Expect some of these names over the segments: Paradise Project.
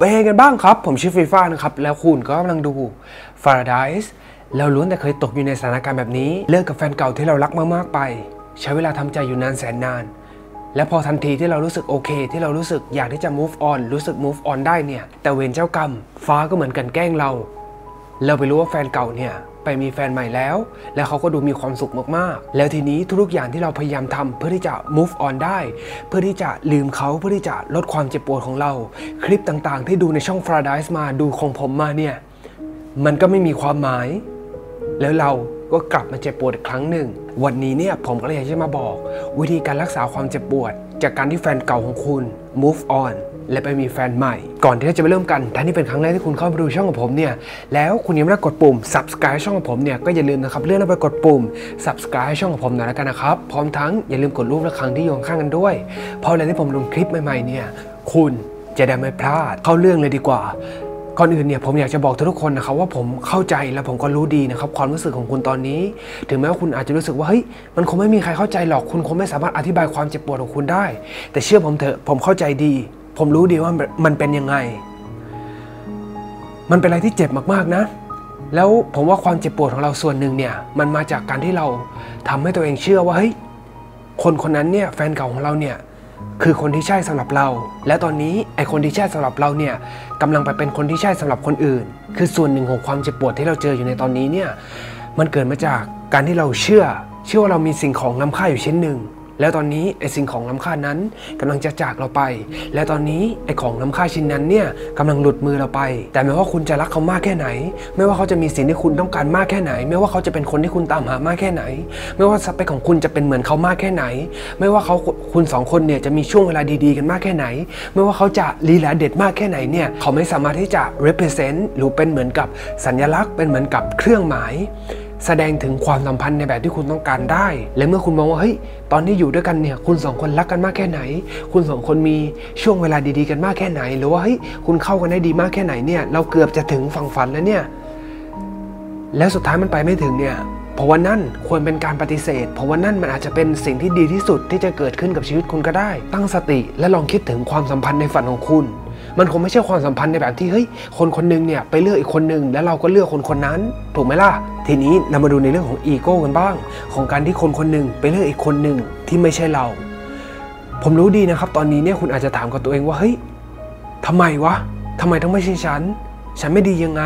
ไปเฮกันบ้างครับผมชื่อฟีฟ่านะครับแล้วคุณก็กำลังดู Paradise เราล้วนแต่เคยตกอยู่ในสถานการณ์แบบนี้เลิกกับแฟนเก่าที่เรารักมากๆไปใช้เวลาทำใจอยู่นานแสนนานและพอทันทีที่เรารู้สึกโอเคที่เรารู้สึกอยากที่จะ move on รู้สึก move on ได้เนี่ยแต่เวรเจ้ากรรมฟ้าก็เหมือนกันแกล้งเราไปรู้ว่าแฟนเก่าเนี่ยไปมีแฟนใหม่แล้วและเขาก็ดูมีความสุขมากๆแล้วทีนี้ทุกอย่างที่เราพยายามทำเพื่อที่จะ move on ได้เพื่อที่จะลืมเขาเพื่อที่จะลดความเจ็บปวดของเราคลิปต่างๆที่ดูในช่อง Paradise มาดูของผมมาเนี่ยมันก็ไม่มีความหมายแล้วเราก็กลับมาเจ็บปวดอีกครั้งหนึ่งวันนี้เนี่ยผมก็เลยอยากจะมาบอกวิธีการรักษาความเจ็บปวดจากการที่แฟนเก่าของคุณ move on และไปมีแฟนใหม่ก่อนที่เราจะไปเริ่มกันถ้านี่เป็นครั้งแรกที่คุณเข้ามาดูช่องของผมเนี่ยแล้วคุณยังไม่ได้กดปุ่ม subscribe ช่องของผมเนี่ยก็อย่าลืมนะครับเลื่อนไปกดปุ่ม subscribe ช่องของผมหน่อยละกันนะครับพร้อมทั้งอย่าลืมกดรูปละครั้งที่อยู่ข้างกันด้วยเพราะเวลาที่ผมลงคลิปใหม่ๆเนี่ยคุณจะได้ไม่พลาดเข้าเรื่องเลยดีกว่าก่อนอื่นเนี่ยผมอยากจะบอกทุกคนนะครับว่าผมเข้าใจและผมก็รู้ดีนะครับความรู้สึกของคุณตอนนี้ถึงแม้ว่าคุณอาจจะรู้สึกว่าเฮ้ยมันคงไม่มีใครเข้าใจหรอกคุณคงไม่สามารถอธิบายความเจ็บปวดของคุณได้แต่เชื่อผมเถอะผมเข้าใจดีผมรู้ดีว่ามันเป็นยังไงมันเป็นอะไรที่เจ็บมากๆนะแล้วผมว่าความเจ็บปวดของเราส่วนหนึ่งเนี่ยมันมาจากการที่เราทำให้ตัวเองเชื่อว่าเฮ้ยคนนั้นเนี่ยแฟนเก่าของเราเนี่ยคือคนที่ใช่สำหรับเราและตอนนี้ไอคนที่ใช่สำหรับเราเนี่ยกำลังไปเป็นคนที่ใช่สำหรับคนอื่นคือส่วนหนึ่งของความเจ็บปวดที่เราเจออยู่ในตอนนี้เนี่ยมันเกิดมาจากการที่เราเชื่อว่าเรามีสิ่งของล้ำค่าอยู่ชิ้นหนึ่งแล้วตอนนี้ไอสิ่งของล้ำค่านั้นกำลังจะจากเราไปและตอนนี้ไอของล้ำค่าชิ้นนั้นเนี่ยกำลังหลุดมือเราไปแต่ไม่ว่าคุณจะรักเขามากแค่ไหนไม่ว่าเขาจะมีสิ่งที่คุณต้องการมากแค่ไหนไม่ว่าเขาจะเป็นคนที่คุณตามหามากแค่ไหนไม่ว่าสเปคของคุณจะเป็นเหมือนเขามากแค่ไหนไม่ว่าคุณสองคนเนี่ยจะมีช่วงเวลาดีๆกันมากแค่ไหนไม่ว่าเขาจะลีลาเด็ดมากแค่ไหนเนี่ยเขาไม่สามารถที่จะ represent หรือเป็นเหมือนกับสัญลักษณ์เป็นเหมือนกับเครื่องหมายแสดงถึงความสัมพันธ์ในแบบที่คุณต้องการได้และเมื่อคุณมองว่าเฮ้ยตอนที่อยู่ด้วยกันเนี่ยคุณสองคนรักกันมากแค่ไหนคุณสองคนมีช่วงเวลาดีๆกันมากแค่ไหนหรือว่าเฮ้ยคุณเข้ากันได้ดีมากแค่ไหนเนี่ยเราเกือบจะถึงฝั่งฝันแล้วเนี่ยแล้วสุดท้ายมันไปไม่ถึงเนี่ยเพราะว่านั่นควรเป็นการปฏิเสธเพราะว่านั่นมันอาจจะเป็นสิ่งที่ดีที่สุดที่จะเกิดขึ้นกับชีวิตคุณก็ได้ตั้งสติและลองคิดถึงความสัมพันธ์ในฝันของคุณมันคงไม่ใช่ความสัมพันธ์ในแบบที่เฮ้ยคนคนนึงเนี่ยไปเลือกอีกคนนึงแล้วเราก็เลือกคนคนนั้นถูกไหมล่ะทีนี้เรามาดูในเรื่องของอีโก้กันบ้างของการที่คนคนนึงไปเลือกอีกคนนึงที่ไม่ใช่เราผมรู้ดีนะครับตอนนี้เนี่ยคุณอาจจะถามกับตัวเองว่าเฮ้ยทำไมต้องไม่ใช่ฉันไม่ดียังไง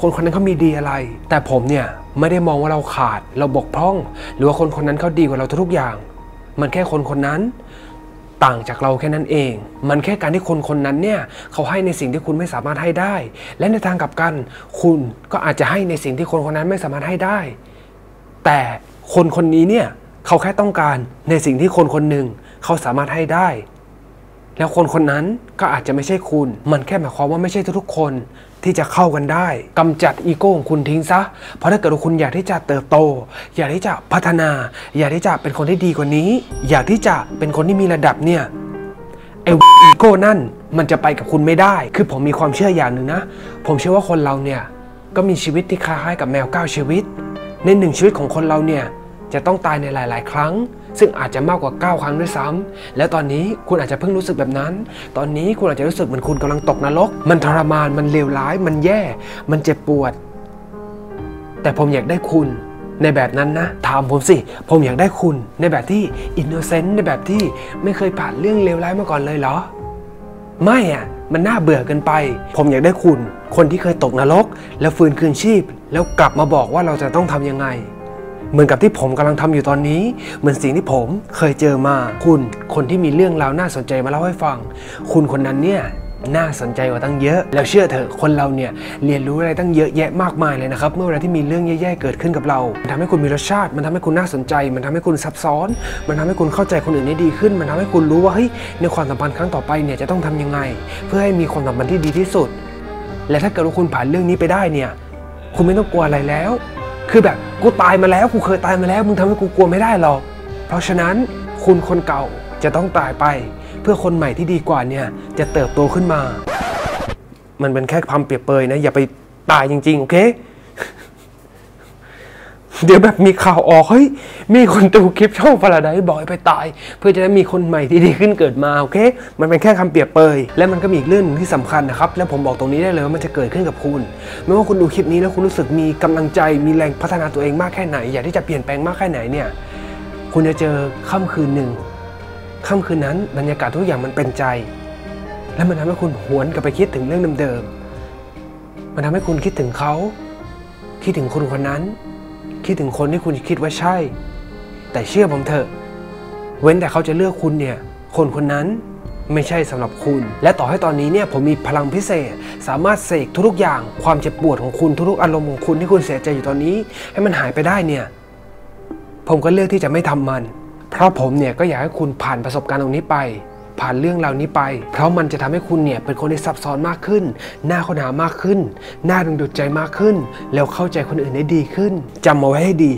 คนคนนั้นเขามีดีอะไรแต่ผมเนี่ยไม่ได้มองว่าเราขาดเราบกพร่องหรือว่าคนคนนั้นเขาดีกว่าเราทุกอย่างมันแค่คนคนนั้นต่างจากเราแค่นั้นเองมันแค่การที่คนคนนั้นเนี่ยเขาให้ในสิ่งที่คุณไม่สามารถให้ได้และในทางกลับกันคุณก็อาจจะให้ในสิ่งที่คนคนนั้นไม่สามารถให้ได้แต่คนคนนี้เนี่ยเขาแค่ต้องการในสิ่งที่คนคนหนึ่งเขาสามารถให้ได้แล้วคนคนนั้นก็อาจจะไม่ใช่คุณมันแค่หมายความว่าไม่ใช่ทุกๆคนที่จะเข้ากันได้กำจัดอีโก้ของคุณทิ้งซะเพราะถ้าเกิดคุณอยากที่จะเติบโตอยากที่จะพัฒนาอยากที่จะเป็นคนที่ดีกว่านี้อยากที่จะเป็นคนที่มีระดับเนี่ยไอ้อีโก้นั่นมันจะไปกับคุณไม่ได้คือผมมีความเชื่ออย่างหนึ่งนะผมเชื่อว่าคนเราเนี่ยก็มีชีวิตที่คล้ายๆกับแมว9ชีวิตในหนึ่งชีวิตของคนเราเนี่ยจะต้องตายในหลายๆครั้งซึ่งอาจจะมากกว่า9ครั้งด้วยซ้ำและตอนนี้คุณอาจจะเพิ่งรู้สึกแบบนั้นตอนนี้คุณอาจจะรู้สึกเหมือนคุณกำลังตกนรกมันทรมานมันเลวร้ายมันแย่มันเจ็บปวดแต่ผมอยากได้คุณในแบบนั้นนะถามผมสิผมอยากได้คุณในแบบที่อินโนเซนต์ในแบบที่ไม่เคยผ่านเรื่องเลวร้ายมาก่อนเลยเหรอไม่อ่ะมันน่าเบื่อเกินไปผมอยากได้คุณคนที่เคยตกนรกแล้วฟื้นคืนชีพแล้วกลับมาบอกว่าเราจะต้องทํำยังไงเหมือนกับที่ผมกำลังทำอยู่ตอนนี้เหมือนสิ่งที่ผมเคยเจอมาคุณคนที่มีเรื่องราวน่าสนใจมาเล่าให้ฟังคุณคนนั้นเนี่ยน่าสนใจกว่าตั้งเยอะแล้วเชื่อเถอะคนเราเนี่ยเรียนรู้อะไรตั้งเยอะแยะมากมายเลยนะครับเมื่อเวลาที่มีเรื่องแย่ๆเกิดขึ้นกับเรามันทำให้คุณมีรสชาติมันทำให้คุณน่าสนใจมันทำให้คุณซับซ้อนมันทำให้คุณเข้าใจคนอื่นได้ดีขึ้นมันทำให้คุณรู้ว่าเฮ้ยในความสัมพันธ์ครั้งต่อไปเนี่ยจะต้องทำยังไงเพื่อให้มีความสัมพันธ์ที่ดีที่สุดและถ้าเกิดว่าคุณผ่านเรื่องนี้ไปได้เนี่ยคุณไม่ต้องกลัวอะไรแล้วคือแบบกูตายมาแล้วกูเคยตายมาแล้วมึงทำให้กูกลัวไม่ได้หรอกเพราะฉะนั้นคุณคนเก่าจะต้องตายไปเพื่อคนใหม่ที่ดีกว่าเนี่ยจะเติบโตขึ้นมามันเป็นแค่ความเปรียบเปรยนะอย่าไปตายจริงๆโอเค เดี๋ยวแบบมีข่าวออกเฮ้ยมีคนดูคลิปช่อง Paradise บ่อยไปตายเพื่อจะได้มีคนใหม่ที่ดีขึ้นเกิดมาโอเคมันเป็นแค่คำเปรียบเปยและมันก็มีอีกเรื่องที่สำคัญนะครับและผมบอกตรงนี้ได้เลยว่ามันจะเกิดขึ้นกับคุณไม่ว่าคุณดูคลิปนี้แล้วคุณรู้สึกมีกำลังใจมีแรงพัฒนาตัวเองมากแค่ไหนอยากที่จะเปลี่ยนแปลงมากแค่ไหนเนี่ยคุณจะเจอค่ำคืนหนึ่งค่ำคืนนั้นบรรยากาศทุกอย่างมันเป็นใจและมันทำให้คุณหวนกลับไปคิดถึงเรื่องเดิมๆมันทำให้คุณคิดถึงเขาคิดถึงคนคนนั้นคิดถึงคนที่คุณคิดว่าใช่แต่เชื่อผมเถอะเว้นแต่เขาจะเลือกคุณเนี่ยคนคนนั้นไม่ใช่สำหรับคุณและต่อให้ตอนนี้เนี่ยผมมีพลังพิเศษสามารถเสกทุกๆอย่างความเจ็บปวดของคุณทุกๆอารมณ์ของคุณที่คุณเสียใจอยู่ตอนนี้ให้มันหายไปได้เนี่ยผมก็เลือกที่จะไม่ทำมันเพราะผมเนี่ยก็อยากให้คุณผ่านประสบการณ์ตรงนี้ไปผ่านเรื่องราวนี้ไปเพราะมันจะทำให้คุณเนี่ยเป็นคนที่ซับซ้อนมากขึ้นน่าค้นหามากขึ้นน่าดึงดูดใจมากขึ้นแล้วเข้าใจคนอื่นได้ดีขึ้นจำเอาไว้ให้ดี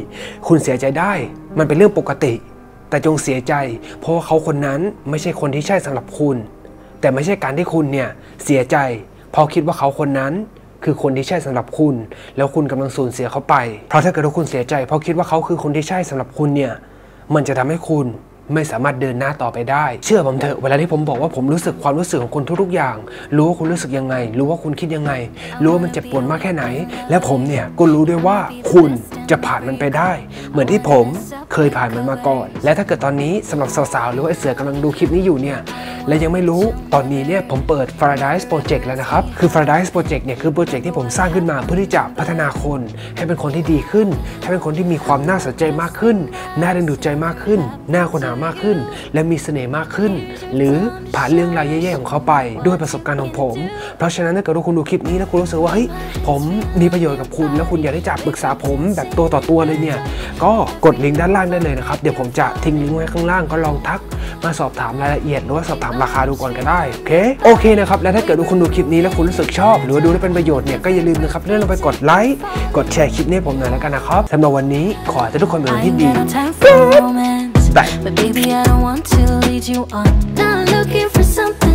คุณเสียใจได้มันเป็นเรื่องปกติแต่จงเสียใจเพราะว่าเขาคนนั้นไม่ใช่คนที่ใช่สำหรับคุณแต่ไม่ใช่การที่คุณเนี่ยเสียใจเพราะคิดว่าเขาคนนั้นคือคนที่ใช่สำหรับคุณแล้วคุณกำลังสูญเสียเขาไปเพราะถ้าเกิดว่าคุณเสียใจเพราะคิดว่าเขาคือคนที่ใช่สำหรับคุณเนี่ยมันจะทำให้คุณไม่สามารถเดินหน้าต่อไปได้เชื่อผมเถอะเวลาที่ผมบอกว่าผมรู้สึกความรู้สึกของคุณทุกๆอย่างรู้ว่าคุณรู้สึกยังไงรู้ว่าคุณคิดยังไงรู้ว่ามันเจ็บปวดมากแค่ไหนและผมเนี่ยก็รู้ด้วยว่าคุณจะผ่านมันไปได้เหมือนที่ผมเคยผ่านมันมาก่อนและถ้าเกิดตอนนี้สำหรับสาวๆหรือว่าไอ้เสือกำลังดูคลิปนี้อยู่เนี่ยและยังไม่รู้ตอนนี้เนี่ยผมเปิด Paradise Project แล้วนะครับคือ Paradise Project เนี่ยคือโปรเจกต์ที่ผมสร้างขึ้นมาเพื่อที่จะพัฒนาคนให้เป็นคนที่ดีขึ้นให้เป็นคนที่มีความน่าสนใจมากขึ้นน่าดึงดูดใจมากขึ้นน่าค้นหามากขึ้นและมีเสน่ห์มากขึ้นหรือผ่านเรื่องราวแย่ๆของเขาไปด้วยประสบการณ์ของผมเพราะฉะนั้นถ้าเกิดว่าคุณดูคลิปนี้แล้วคุณรู้สึกว่าเฮ้ยผมมีประโยชน์กับคุณแล้วคุณอยากได้จับปรึกษาผมแบบตัวต่อตัวเลยเนี่ยก็กดลิงก์ด้านล่างได้เลยนะครับเดี๋ยวผมจะทิ้งลิงก์ไว้ข้างล่างก็ลองทักมาสอบถามรายละเอียดหรือว่าสอบถามราคาดูก่อนก็ได้โอเคนะครับและถ้าเกิดว่าคุณดูคลิปนี้แล้วคุณรู้สึกชอบหรือว่าดูแล้วเป็นประโยชน์เนี่ยก็อย่าลืมนะครับเลื่อนลงไปกดไลค์กดแชร์คลิปนี้ผมหน่อยแล้วกันนะครับสำหรับวันนี้ขอให้ทุกคนเป็นคนที่ดีBut baby, I don't want to lead you on. Not looking for something.